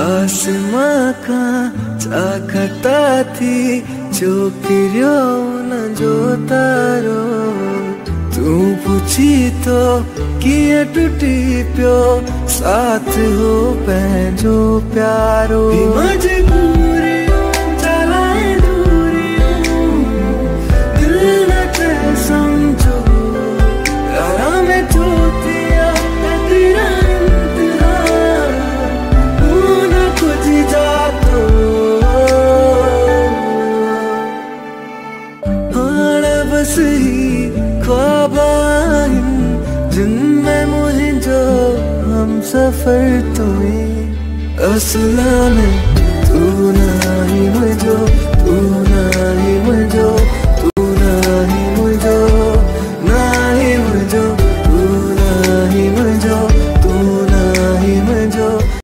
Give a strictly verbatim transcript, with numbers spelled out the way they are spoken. आसमां का चाहता थी जो किरियो न जो तारो तू पूछी तो किए टूटी प्यो साथ हो पैंजो प्यारो जिनमें मुझे जो हम सफर तुम्हें असलान तू ना ही मुझो तू ना ही मुझो।